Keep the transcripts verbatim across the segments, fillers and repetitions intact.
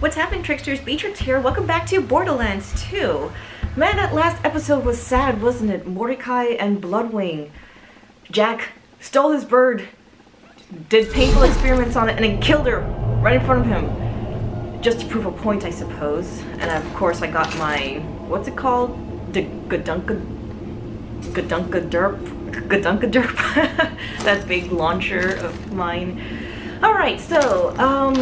What's happened, Tricksters? Beatrix here. Welcome back to Borderlands two. Man, that last episode was sad, wasn't it? Mordecai and Bloodwing. Jack stole his bird, did painful experiments on it, and then killed her right in front of him. Just to prove a point, I suppose. And of course I got my... what's it called? The Gadunka... Gadunka derp? Gadunka derp? That big launcher of mine. Alright, so, um...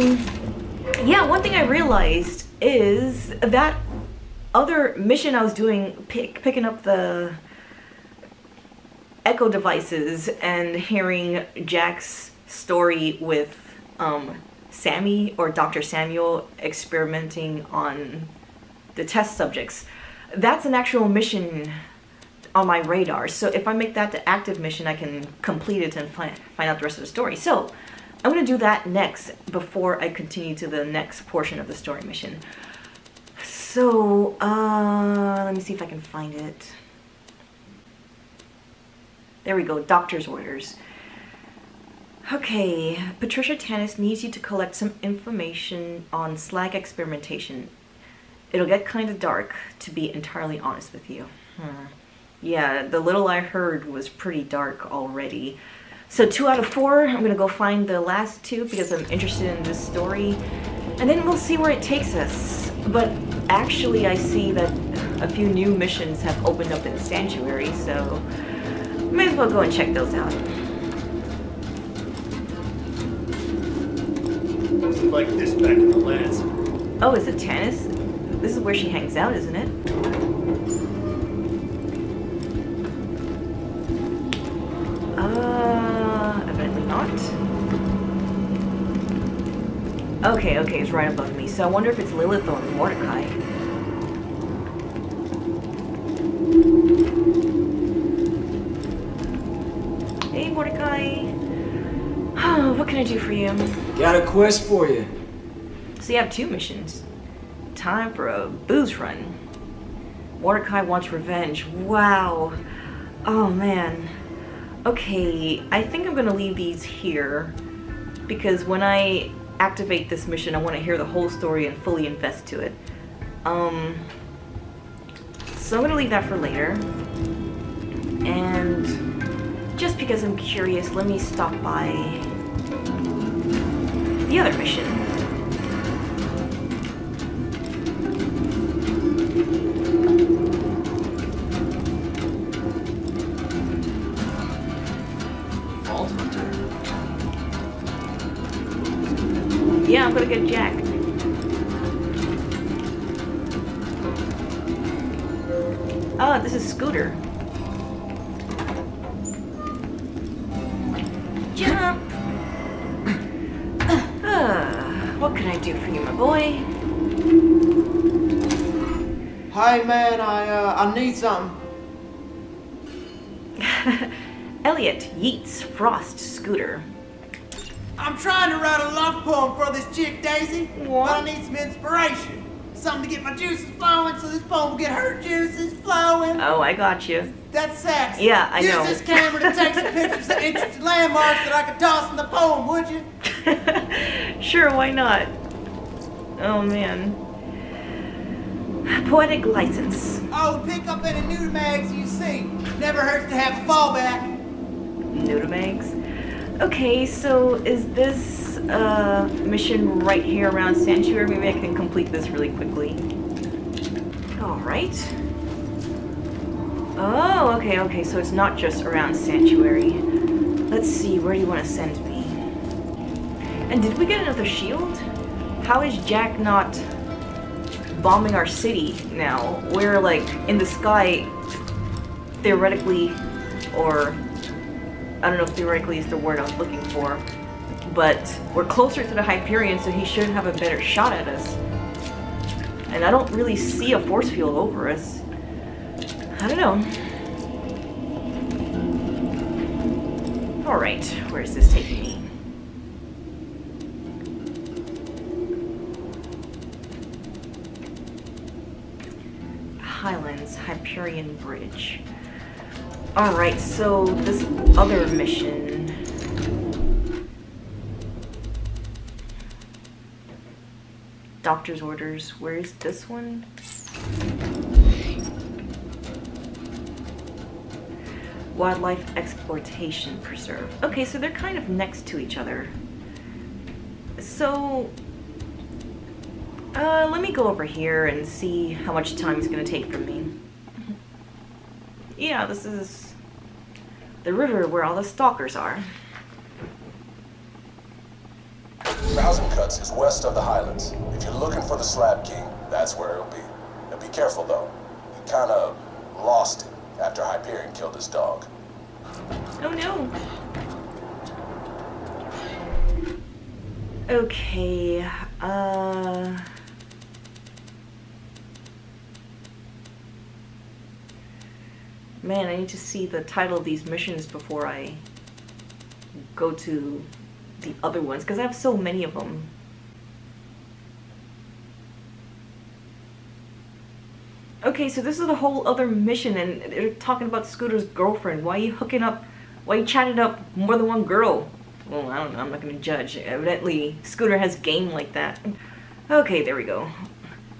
yeah, one thing I realized is that other mission I was doing, pick, picking up the echo devices and hearing Jack's story with um, Sammy or Doctor Samuel experimenting on the test subjects, that's an actual mission on my radar. So if I make that the active mission, I can complete it and find, find out the rest of the story. So I'm going to do that next before I continue to the next portion of the story mission. So, uh, let me see if I can find it. There we go, doctor's orders. Okay, Patricia Tannis needs you to collect some information on slag experimentation. It'll get kind of dark, to be entirely honest with you. Hmm. Yeah, the little I heard was pretty dark already. So two out of four, I'm gonna go find the last two because I'm interested in this story. And then we'll see where it takes us. But actually I see that a few new missions have opened up in the Sanctuary, so may as well go and check those out. Like this back in the lands. Oh, is it Tannis? This is where she hangs out, isn't it? Okay, okay, it's right above me. So I wonder if it's Lilith or Mordecai. Hey, Mordecai. Oh, what can I do for you? Got a quest for you. So you have two missions. Time for a booze run. Mordecai wants revenge. Wow. Oh, man. Okay, I think I'm gonna leave these here because when I activate this mission, I want to hear the whole story and fully invest to it. Um, so I'm going to leave that for later. And just because I'm curious, let me stop by the other mission. Yeah, I'm gonna get Jack. Oh, this is Scooter. Jump! Uh, what can I do for you, my boy? Hi, man, I, uh, I need something. Elliot Yeats Frost Scooter. I'm trying to write a love poem for this chick, Daisy, what? But I need some inspiration. Something to get my juices flowing so this poem will get her juices flowing. Oh, I got you. That's sexy. Yeah, I Use know. Use this camera to take some pictures of interesting landmarks that I could toss in the poem, would you? Sure, why not? Oh, man. Poetic license. Oh, pick up any nudemags you see. Never hurts to have a fallback. Nudemags? Okay, so is this uh, mission right here around Sanctuary? Maybe I can complete this really quickly. Alright. Oh, okay, okay, so it's not just around Sanctuary. Let's see, where do you want to send me? And did we get another shield? How is Jack not bombing our city now? We're like in the sky, theoretically, or... I don't know if theoretically is the word I was looking for, but we're closer to the Hyperion, so he should have a better shot at us. And I don't really see a force field over us. I don't know. Alright, where is this taking me? Highlands, Hyperion Bridge. Alright, so this other mission. Doctor's orders. Where is this one? Wildlife Exploitation Preserve. Okay, so they're kind of next to each other. So, uh, let me go over here and see how much time it's going to take for me. Yeah, this is the river where all the stalkers are. Thousand Cuts is west of the Highlands. If you're looking for the Slab King, that's where it'll be. Now be careful though. He kind of lost it after Hyperion killed his dog. Oh no. Okay, uh... man, I need to see the title of these missions before I go to the other ones, because I have so many of them. Okay, so this is a whole other mission, and they're talking about Scooter's girlfriend. Why are you hooking up, why are you chatting up more than one girl? Well, I don't know, I'm not going to judge. Evidently, Scooter has game like that. Okay, there we go.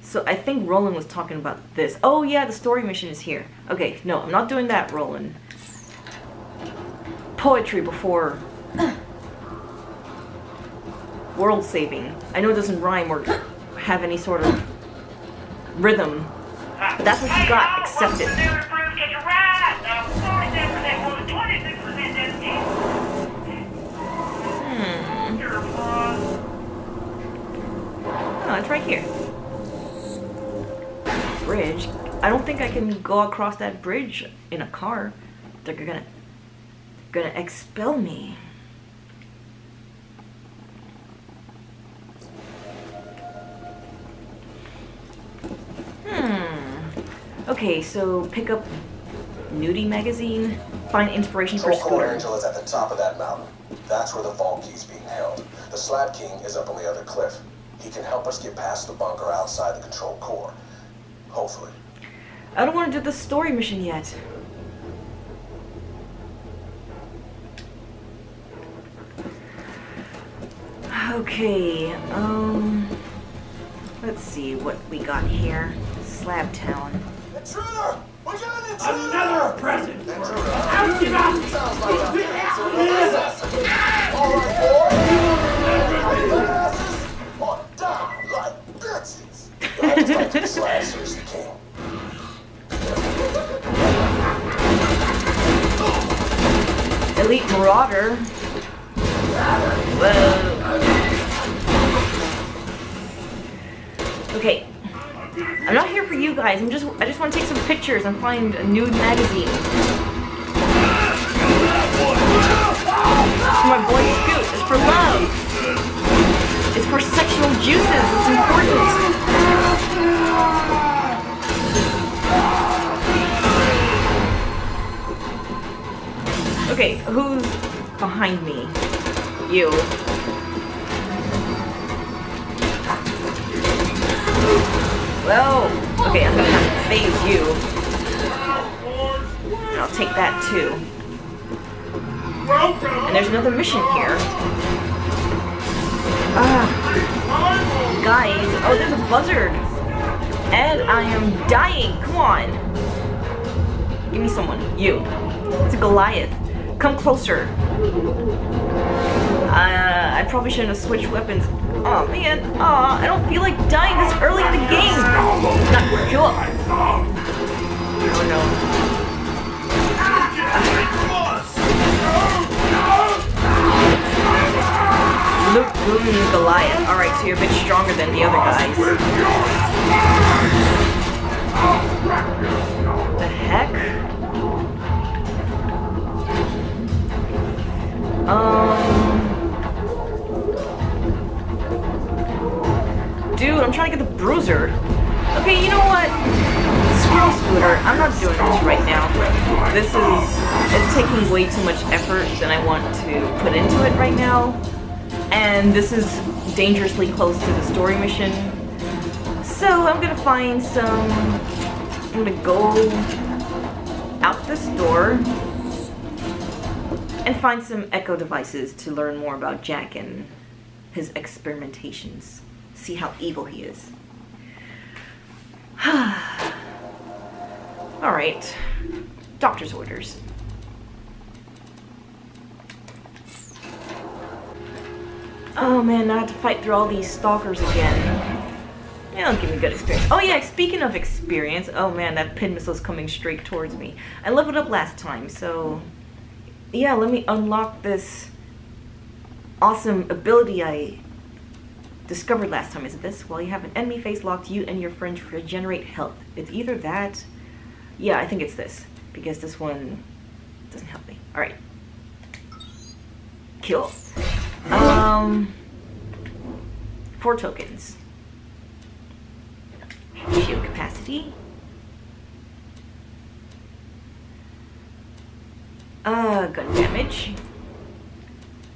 So I think Roland was talking about this. Oh yeah, the story mission is here. Okay, no, I'm not doing that, Roland. Poetry before... world saving. I know it doesn't rhyme or have any sort of rhythm. That's what you got. Accept it. Hmm. Oh, it's right here. Bridge. I don't think I can go across that bridge in a car. They're gonna, gonna expel me. Okay, so pick up Nudie magazine, find inspiration for Scooter. Core Angel is at the top of that mountain. That's where the vault key's being held. The Slab King is up on the other cliff. He can help us get past the bunker outside the control core. Hopefully. I don't want to do the story mission yet. Okay, um... let's see what we got here. Slab town. Intruder! We got an intruder! Another present! Out him out! All right, die like bitches! You always like to be slashers, the king. Elite Marauder. Whoa. Okay. I'm not here for you guys. I'm just I just want to take some pictures and find a nude magazine. It's for my boy Scoot. It's for love. It's for sexual juices. It's important. Okay, who's behind me? You. Well, okay, I'm gonna have to phase you. I'll take that too. And there's another mission here. Ah, guys, oh, there's a buzzard, and I am dying. Come on, give me someone. You, it's a Goliath. Come closer. Uh, I probably shouldn't have switched weapons. Oh man, oh, I don't feel like dying this early in the game. Not cool. Oh no. Ah. Luke, Luke, and Goliath. Alright, so you're a bit stronger than the other guys. The heck? Um... Dude, I'm trying to get the Bruiser. Okay, you know what? Squirrel Scooter, I'm not doing this right now. This is it's taking way too much effort than I want to put into it right now. And this is dangerously close to the story mission. So I'm gonna find some... I'm gonna go out this door and find some echo devices to learn more about Jack and his experimentations. see how evil he is. All right, doctor's orders. Oh man, I have to fight through all these stalkers again. They don't give me good experience. Oh yeah, speaking of experience, oh man, that pin missile is coming straight towards me. I leveled up last time, so yeah, let me unlock this awesome ability I discovered last time. Is it this? Well, you have an enemy face locked, you and your friends regenerate health. It's either that, yeah, I think it's this, because this one doesn't help me. All right, kill. Um, four tokens. Shield capacity. Uh, gun damage.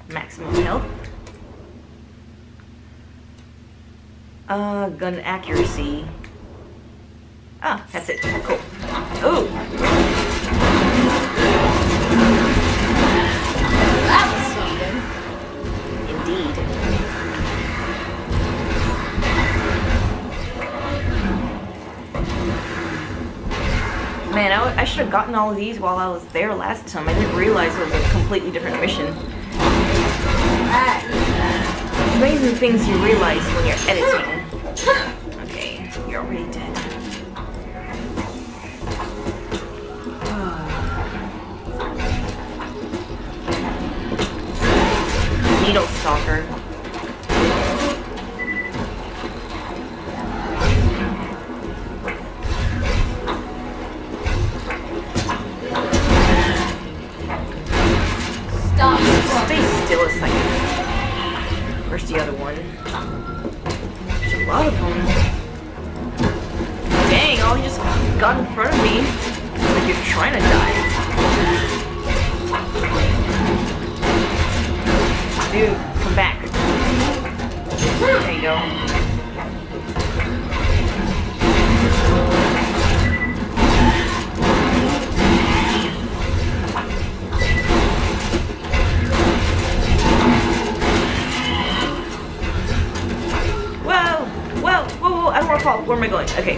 Maximum health. Uh, gun accuracy. Ah, that's it. Cool. Ooh. That was something. Indeed. Man, I, I should have gotten all of these while I was there last time. I didn't realize it was a completely different mission. Ah, amazing things you realize when you're editing. Okay, you're already dead. Oh. Needle stalker. Okay.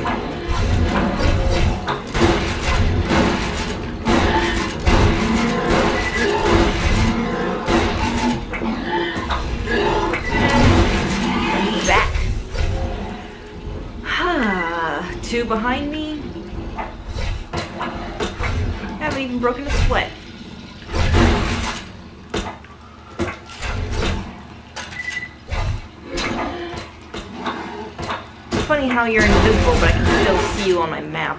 Back. Two behind me. Haven't even broken a sweat. Funny how you're invisible, but I can still see you on my map.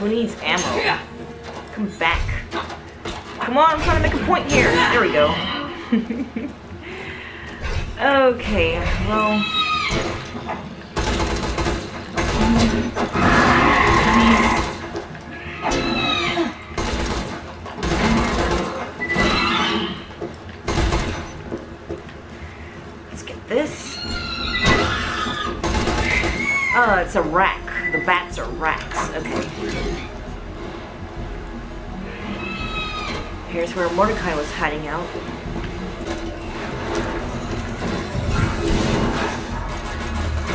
Who needs ammo? Come back. Come on, I'm trying to make a point here. There we go. Okay, well... Oh, it's a rack. The bats are racks. Okay. Here's where Mordecai was hiding out.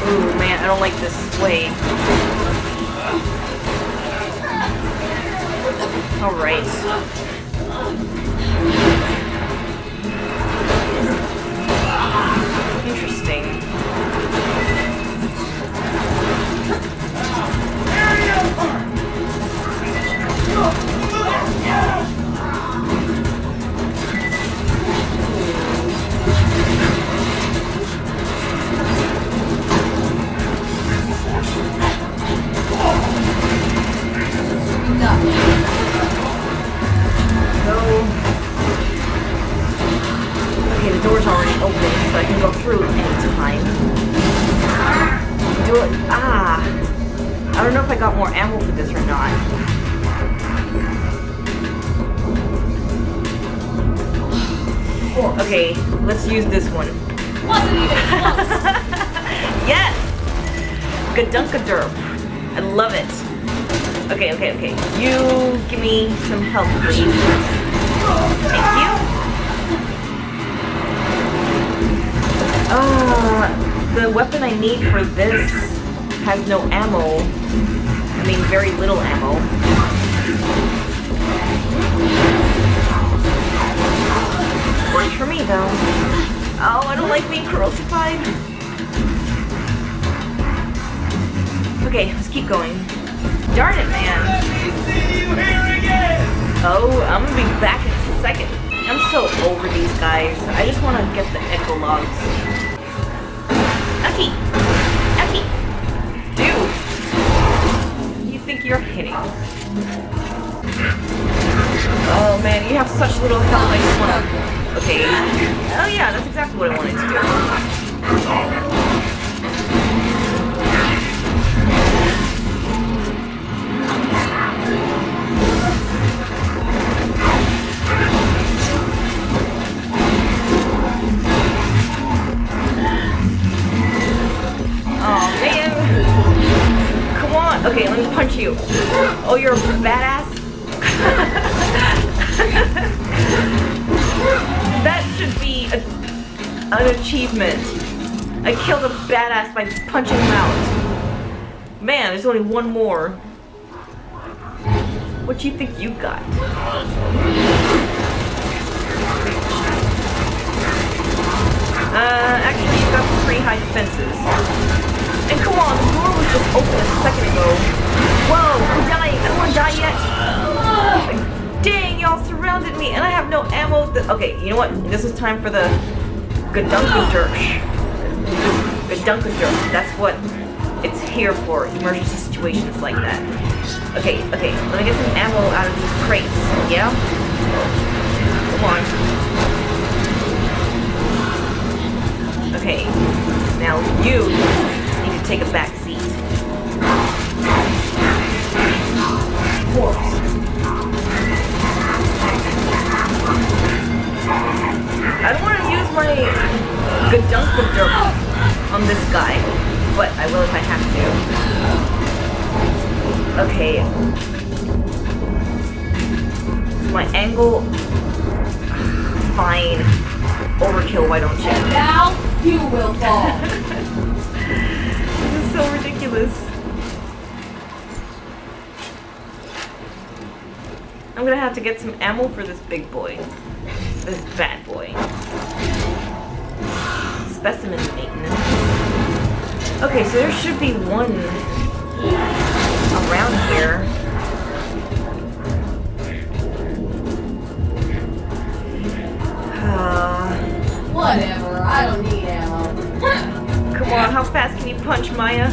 Ooh, man, I don't like this way. Alright. Interesting. Use this one. Wasn't even close. Yes! Gadunka derp. I love it. Okay, okay, okay. You give me some help, please. Thank you. Oh, the weapon I need for this has no ammo. I mean, very little ammo. Works for me, though. Oh, I don't like being crucified. Okay, let's keep going. Darn it, man. Let me see you here again. Oh, I'm gonna be back in a second. I'm so over these guys. I just want to get the echologs. Aki! Aki! Dude! You think you're hitting? Oh man, you have such little health. I just wanna... Okay. Oh yeah, that's exactly what I wanted to do. Okay, let me punch you. Oh, you're a badass? That should be a, an achievement. I killed a badass by punching him out. Man, there's only one more. What do you think you got? Uh, actually, you got some pretty high defenses. And come on, the door was just open a second ago. Whoa, I'm dying. I don't want to die yet. Ugh. Dang, y'all surrounded me, and I have no ammo. Okay, you know what? This is time for the Gadunka Dirsch. Gadunka Dirsch. That's what it's here for, emergency situations like that. Okay, okay, let me get some ammo out of these crates. Yeah? Come on. Okay, now you. Take a back seat. Whoops. I don't want to use my Gadunka Dirt on this guy, but I will if I have to. Okay. Is my angle? Fine. Overkill, why don't you? And now you will fall. So ridiculous. I'm gonna have to get some ammo for this big boy. This bad boy. Specimen maintenance. Okay, so there should be one around here. Uh, Whatever, I don't need ammo. Come on, how fast can you punch, Maya?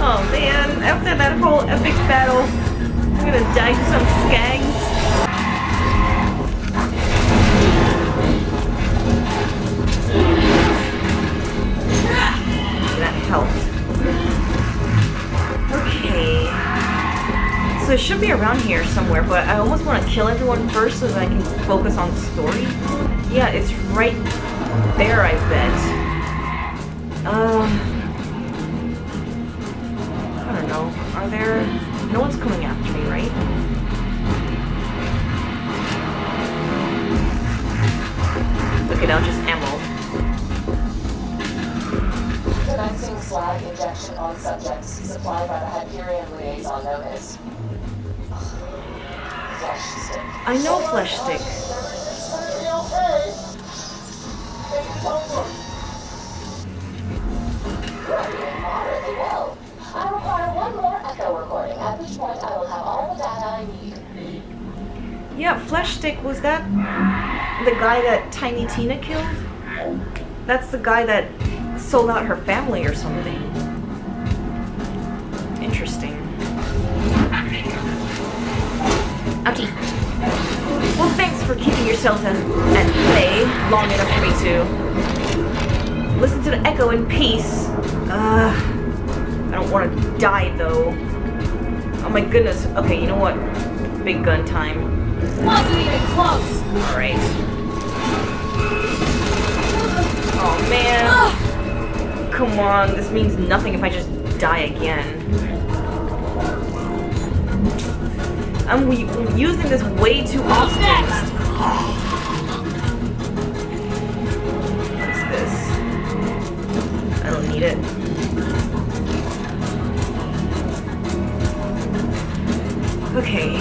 Oh man, after that whole epic battle, I'm gonna die to some skags. That helped. Okay. So it should be around here somewhere, but I almost want to kill everyone first so that I can focus on the story. Yeah, it's right there, I bet. Um, I don't know. Are there... No one's coming after me, right? Okay, now just ammo. Commencing slag injection on subjects supplied by the Hyperion liaison notice. Flesh Stick. I know Flesh Stick. Recording moderately well. I require one more echo recording, at which point I will have all the data I need. Yeah, Flesh Stick, was that the guy that Tiny Tina killed? That's the guy that sold out her family or something. Interesting. Okay. Well, thanks for keeping yourselves at bay long enough for me to listen to the echo in peace. Uh, I don't want to die though. Oh my goodness. Okay, you know what? Big gun time. Wasn't even close. All right. Oh man. Come on. This means nothing if I just die again. I'm using this way too often. What's this? I don't need it. Okay.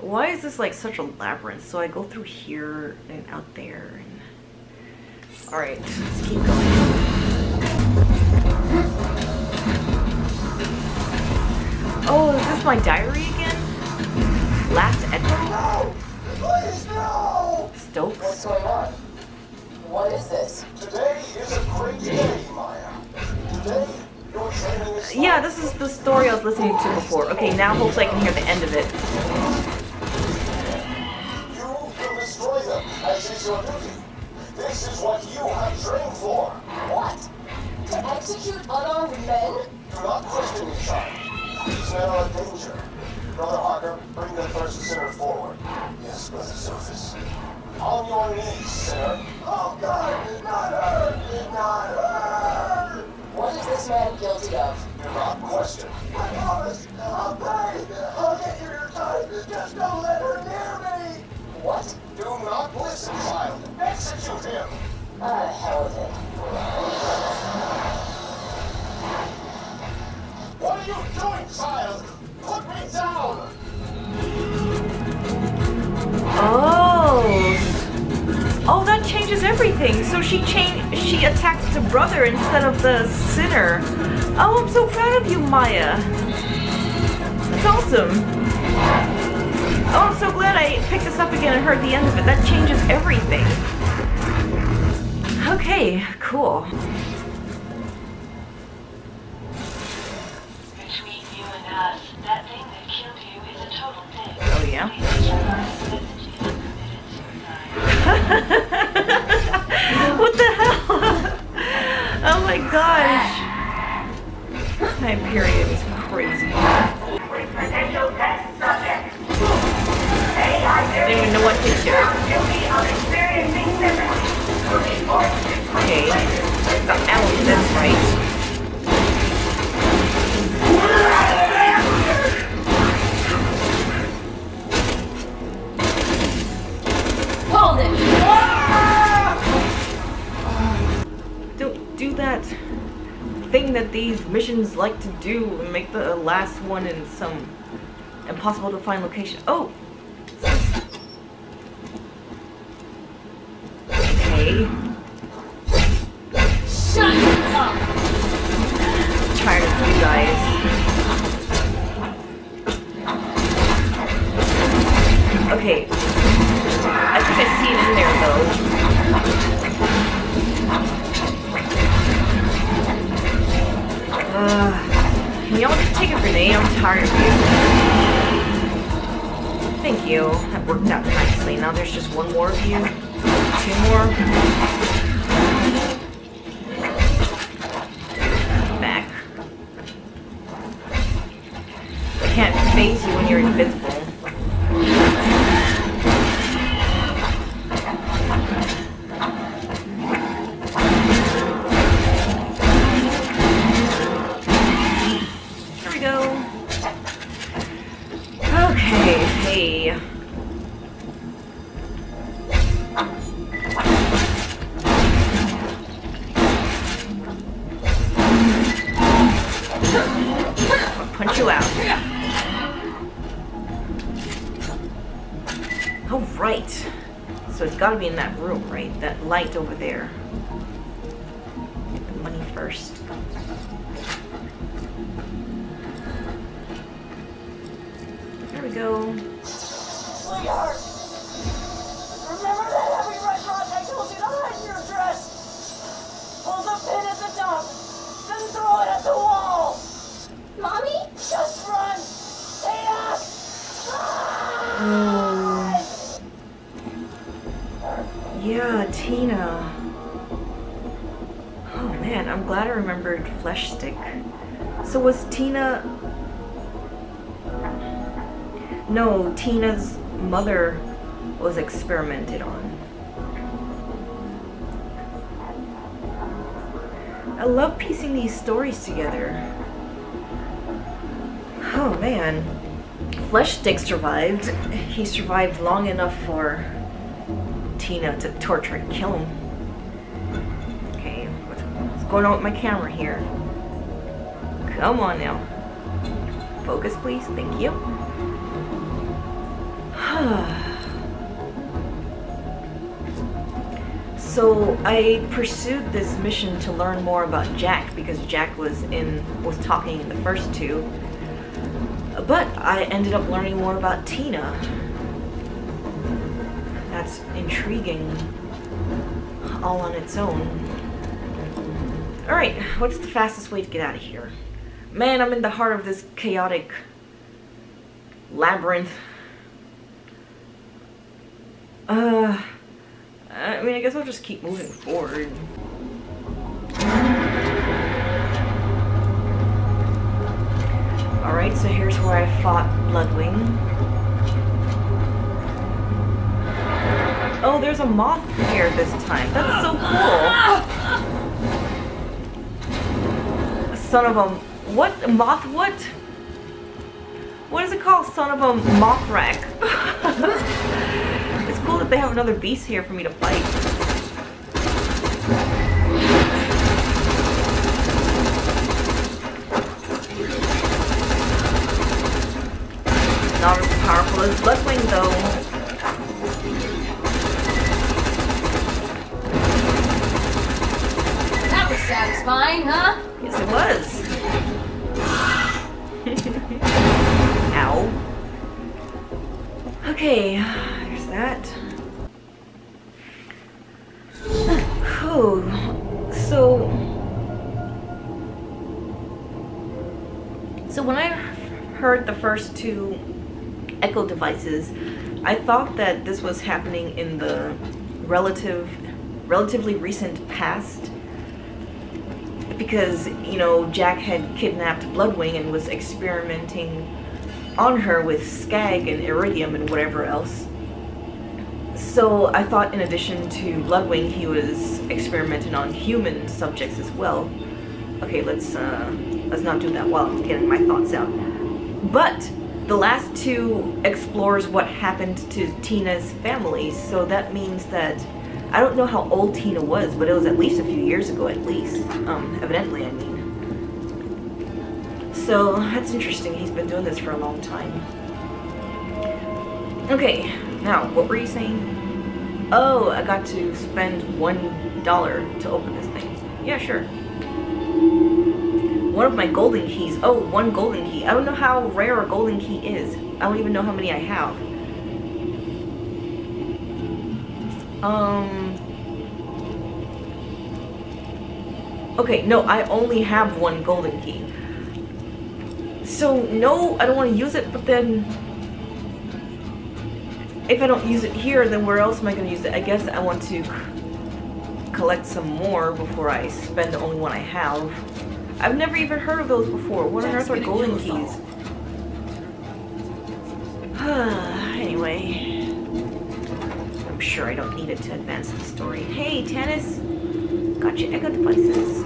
Why is this like such a labyrinth? So I go through here and out there. And... all right, let's keep going. Oh, is this my diary again? Last Edward? No! Please, no! Stokes? What's going on? What is this? Today is a great day, Maya. Today, you're saving this life. Yeah, this is the story I was listening to before. Okay, now hopefully I can hear the end of it. You will destroy them, as is your duty. This is what you have trained for. What? To execute unarmed men? Do not question me, child. These men are in danger. Brother Parker, bring the first sinner forward. Yes, Brother Surface. On your knees, sir. Oh, God! Not her! Not her! What is this man guilty of? Do not question. I promise! I'll pay! I'll get you your time! Just don't let her near me! What? Do not listen, child! Execute him! Ah, hell with it. What are you doing, child? Put me down! Oh! Oh, that changes everything! So she changed- she attacked the brother instead of the sinner. Oh, I'm so proud of you, Maya! That's awesome! Oh, I'm so glad I picked this up again and heard the end of it. That changes everything. Okay, cool. That thing that killed you is a total thing. Oh, yeah? What the hell? Oh my gosh. Hyperion is crazy. I don't even know what to do. Okay. Ow, that's right. Don't do that thing that these missions like to do and make the last one in some impossible to find location. Oh! Okay. Shut up! I'm tired of you guys. Okay. I think I see it in there, though. Uh, can y'all just take a grenade? I'm tired of you. Thank you. That worked out nicely. Now there's just one more of you. Two more. Back. I can't phase you when you're invisible. Gotta be in that room, right? That light over there. Get the money first. There we go. Sweetheart! Remember that heavy restaurant I told you to hide your dress? Hold the pin at the top, then throw it at the wall! Mommy? Just run! Take us! Yeah, Tina. Oh man, I'm glad I remembered Flesh Stick. So was Tina... No, Tina's mother was experimented on. I love piecing these stories together. Oh man. Flesh Stick survived. He survived long enough for Tina to torture and kill him. Okay, what's going on with my camera here? Come on now. Focus, please. Thank you. So I pursued this mission to learn more about Jack because Jack was in was talking in the first two. But I ended up learning more about Tina. That's intriguing all on its own. Alright, what's the fastest way to get out of here? Man, I'm in the heart of this chaotic labyrinth. Uh, I mean, I guess I'll just keep moving forward. Alright, so here's where I fought Bloodwing. Oh, there's a moth here this time. That's so cool. Son of a... What? Moth what? What is it called? Son of a moth rack. It's cool that they have another beast here for me to fight. Not as powerful as Bloodwing though. That was satisfying, huh? Yes it was. Ow. Okay, there's that. Oh, so... So when I heard the first two echo devices, I thought that this was happening in the relative, relatively recent past because, you know, Jack had kidnapped Bloodwing and was experimenting on her with Skag and Iridium and whatever else. So I thought in addition to Bloodwing, he was experimenting on human subjects as well. Okay, let's, uh, let's not do that while I'm getting my thoughts out. But the last two explores what happened to Tina's family, so that means that I don't know how old Tina was, but it was at least a few years ago at least. Um, evidently, I mean. So, that's interesting. He's been doing this for a long time. Okay, now, what were you saying? Oh, I got to spend one dollar to open this thing. Yeah, sure. One of my golden keys. Oh, one golden key. I don't know how rare a golden key is. I don't even know how many I have. Um. Okay, no, I only have one golden key. So, no, I don't want to use it, but then... If I don't use it here, then where else am I going to use it? I guess I want to collect some more before I spend the only one I have. I've never even heard of those before. What on earth are golden keys? Anyway, I'm sure I don't need it to advance the story. Hey, Tannis, got your echo devices.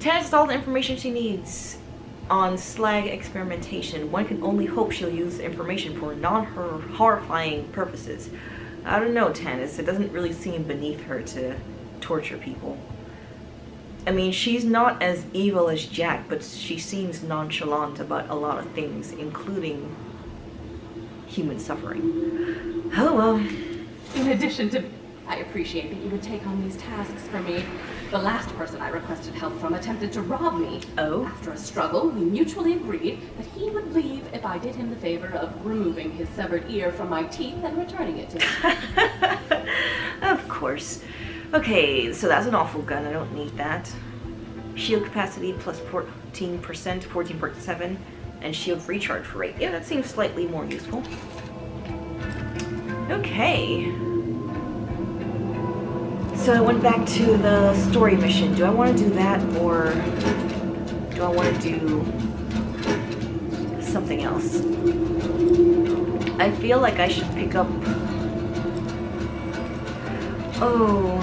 Tannis has all the information she needs on slag experimentation. One can only hope she'll use the information for non-horrifying purposes. I don't know, Tannis. It doesn't really seem beneath her to torture people. I mean, she's not as evil as Jack, but she seems nonchalant about a lot of things, including human suffering. Oh well. In addition to... I appreciate that you would take on these tasks for me. The last person I requested help from attempted to rob me. Oh? After a struggle, we mutually agreed that he would leave if I did him the favor of removing his severed ear from my teeth and returning it to him. Of course. Okay, so that's an awful gun. I don't need that. Shield capacity plus fourteen percent, fourteen point seven, and shield recharge rate. Yeah, that seems slightly more useful. Okay. So I went back to the story mission. Do I want to do that or do I want to do something else? I feel like I should pick up... Oh.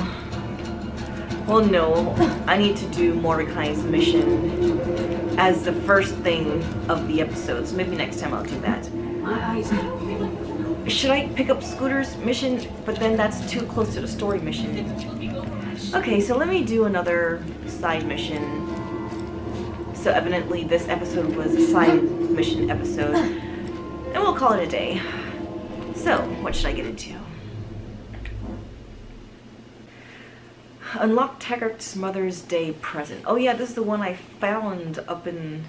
Well, no, I need to do Mordecai's mission as the first thing of the episode, so maybe next time I'll do that. My eyes are open. Should I pick up Scooter's mission? But then that's too close to the story mission. Okay, so let me do another side mission. So evidently this episode was a side mission episode, and we'll call it a day. So, what should I get into? Unlock Taggart's Mother's Day present. Oh yeah, this is the one I found up in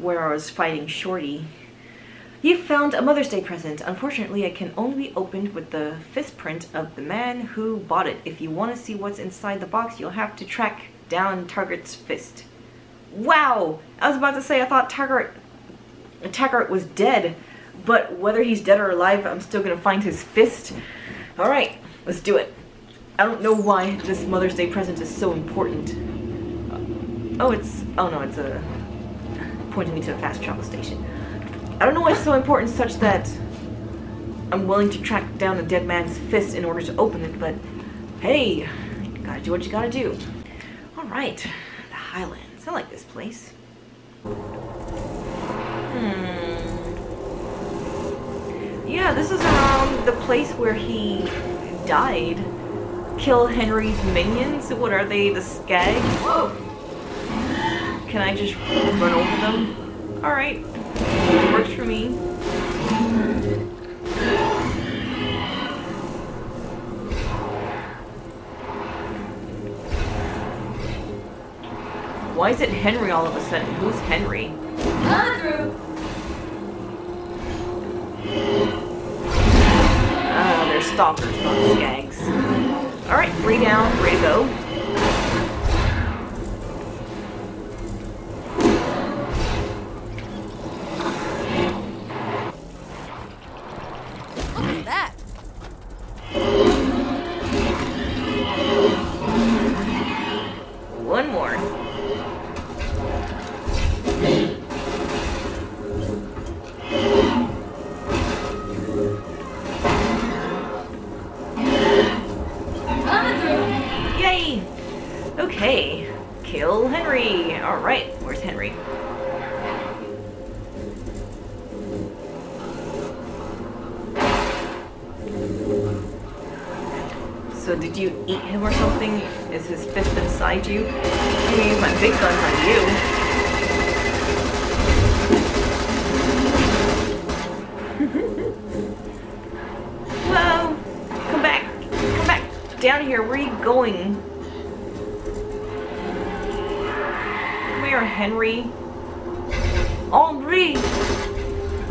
where I was fighting Shorty. You found a Mother's Day present. Unfortunately, it can only be opened with the fist print of the man who bought it. If you want to see what's inside the box, you'll have to track down Taggart's fist. Wow! I was about to say I thought Taggart, Taggart was dead, but whether he's dead or alive, I'm still gonna find his fist. Alright, let's do it. I don't know why this Mother's Day present is so important. Oh, it's... oh no, it's a... pointing me to a fast travel station. I don't know why it's so important such that I'm willing to track down a dead man's fist in order to open it, but hey, you gotta do what you gotta do. Alright, the Highlands. I like this place. Hmm. Yeah, this is around the place where he died. Kill Henry's minions? What are they, the skags? Whoa! Can I just run over them? Alright. Works for me. Why is it Henry all of a sudden? Who's Henry? Andrew! Ah, uh, they're stalkers, not skags. Alright, three down, three to go. What was that? One more. Okay, kill Henry. All right, where's Henry? So did you eat him or something? Is his fist inside you? I'm gonna use my big guns on you. Whoa! Come back! Come back! Down here, where are you going? Henry. Henri!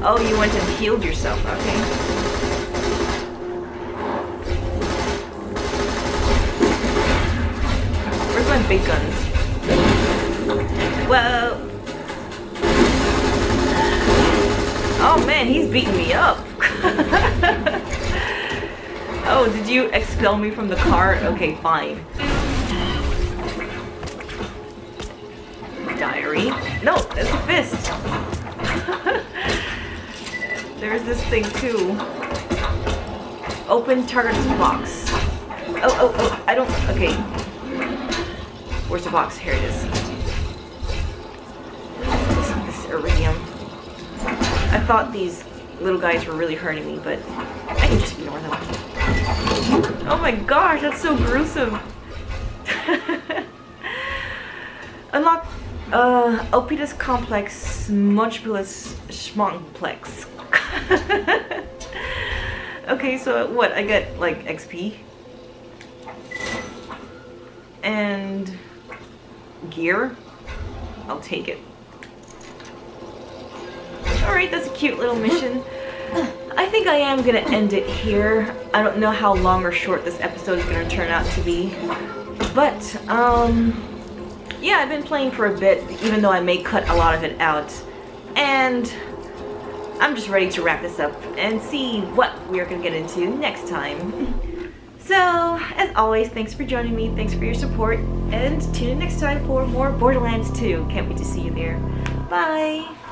Oh, you went and healed yourself, okay. Where's my big guns? Whoa! Oh man, he's beating me up! Oh, did you expel me from the car? Okay, fine. Diary. No, that's a fist. There's this thing too. Open Target's box. Oh, oh, oh, I don't, okay. Where's the box? Here it is. This, this Iridium. I thought these little guys were really hurting me, but I can just ignore them. Oh my gosh, that's so gruesome. Unlock Uh, Alpidus Complex Smudgelus Schmongplex. Okay, so what? I get like X P and gear. I'll take it. Alright, that's a cute little mission. I think I am gonna end it here. I don't know how long or short this episode is gonna turn out to be, but um. yeah, I've been playing for a bit, even though I may cut a lot of it out, and I'm just ready to wrap this up and see what we're going to get into next time. So, as always, thanks for joining me, thanks for your support, and tune in next time for more Borderlands two. Can't wait to see you there. Bye!